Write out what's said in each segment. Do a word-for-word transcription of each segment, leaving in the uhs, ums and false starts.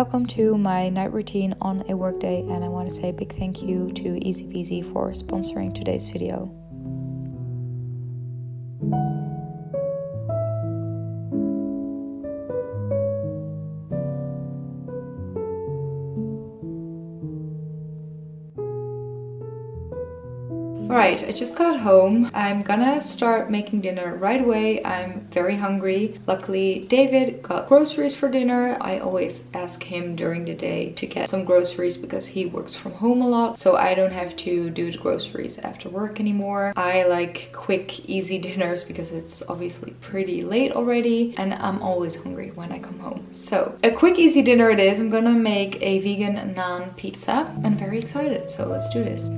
Welcome to my night routine on a workday, and I want to say a big thank you to IZIPIZI for sponsoring today's video. Alright, I just got home. I'm gonna start making dinner right away. I'm very hungry. Luckily, David got groceries for dinner. I always ask him during the day to get some groceries because he works from home a lot, so I don't have to do the groceries after work anymore. I like quick, easy dinners because it's obviously pretty late already, and I'm always hungry when I come home. So, a quick, easy dinner it is. I'm gonna make a vegan naan pizza. I'm very excited, so let's do this.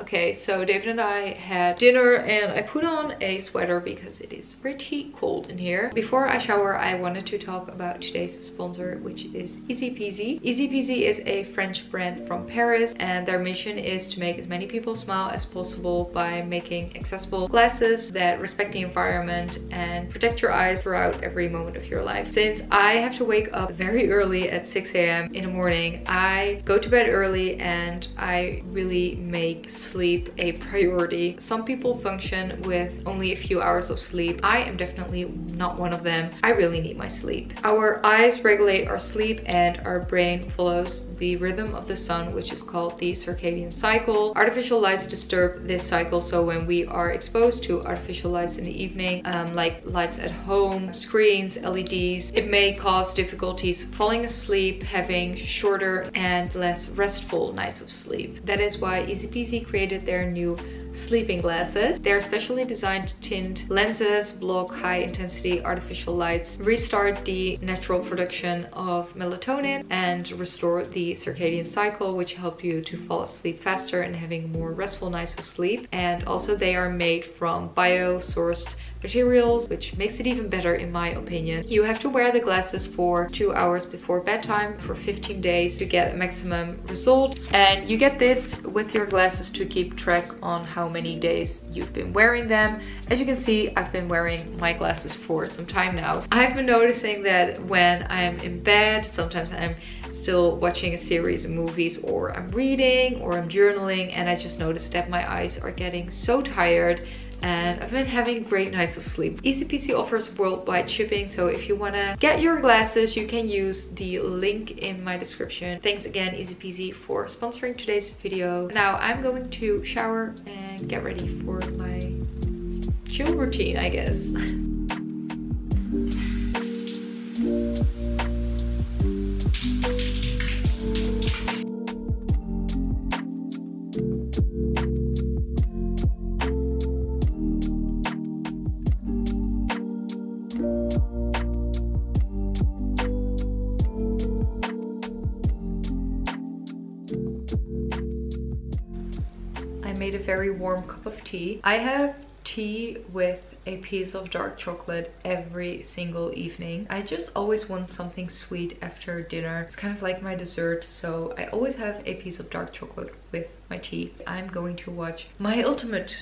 Okay, so David and I had dinner and I put on a sweater because it is pretty cold in here. Before I shower, I wanted to talk about today's sponsor, which is IZIPIZI. IZIPIZI is a French brand from Paris, and their mission is to make as many people smile as possible by making accessible glasses that respect the environment and protect your eyes throughout every moment of your life. Since I have to wake up very early at six A M in the morning, I go to bed early and I really make sleep Sleep a priority. Some people function with only a few hours of sleep. I am definitely not one of them. I really need my sleep. Our eyes regulate our sleep, and our brain follows the rhythm of the sun, which is called the circadian cycle. Artificial lights disturb this cycle, so when we are exposed to artificial lights in the evening, um, like lights at home, screens, L E Ds, it may cause difficulties falling asleep, having shorter and less restful nights of sleep. That is why IZIPIZI created their new sleeping glasses. They're specially designed to tint lenses, block high intensity artificial lights, restart the natural production of melatonin, and restore the circadian cycle, which help you to fall asleep faster and having more restful nights of sleep. And also they are made from bio-sourced materials, which makes it even better in my opinion. You have to wear the glasses for two hours before bedtime for fifteen days to get a maximum result, and you get this with your glasses to keep track on how many days you've been wearing them. As you can see, I've been wearing my glasses for some time now. I've been noticing that when I'm in bed, sometimes I'm still watching a series of movies, or I'm reading, or I'm journaling, and I just noticed that my eyes are getting so tired, and I've been having great nights of sleep. IZIPIZI offers worldwide shipping, so if you want to get your glasses, you can use the link in my description. Thanks again, IZIPIZI, for sponsoring today's video. Now I'm going to shower and get ready for my chill routine, I guess. Made a very warm cup of tea. I have tea with a piece of dark chocolate every single evening. I just always want something sweet after dinner. It's kind of like my dessert, so I always have a piece of dark chocolate with my tea. I'm going to watch my ultimate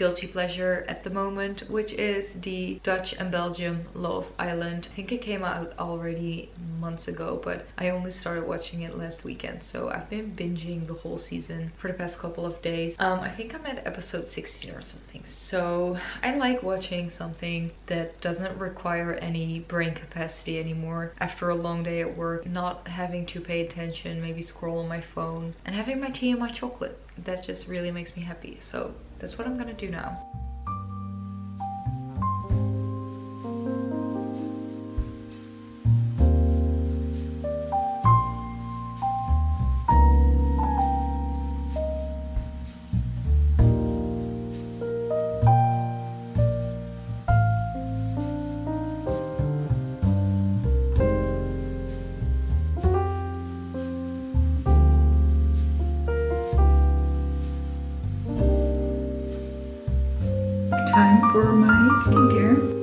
guilty pleasure at the moment, which is the Dutch and Belgium Love Island. I think it came out already months ago, but I only started watching it last weekend, so I've been binging the whole season for the past couple of days. Um, I think I'm at episode sixteen or something, so I like watching something that doesn't require any brain capacity anymore after a long day at work, not having to pay attention, maybe scroll on my phone, and having my tea and my chocolate. That just really makes me happy, so that's what I'm gonna do now. Time for my skincare.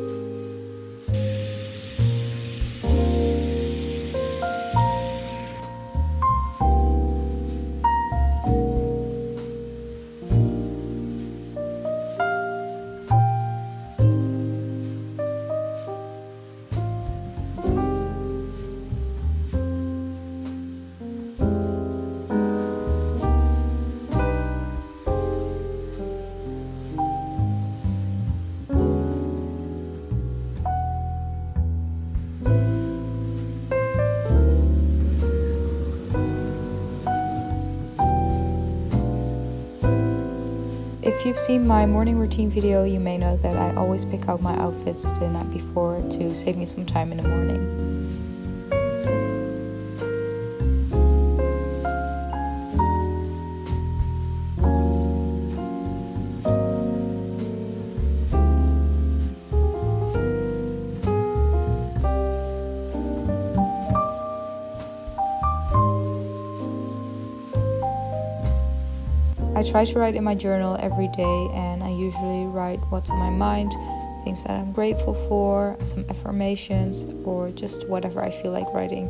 If you've seen my morning routine video, you may know that I always pick out my outfits the night before to save me some time in the morning. I try to write in my journal every day, and I usually write what's on my mind, things that I'm grateful for, some affirmations, or just whatever I feel like writing.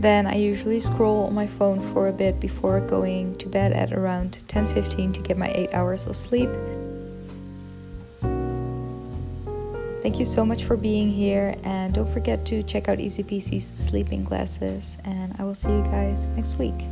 Then I usually scroll on my phone for a bit before going to bed at around ten fifteen to get my eight hours of sleep. Thank you so much for being here, and don't forget to check out IZIPIZI's sleeping glasses, and I will see you guys next week.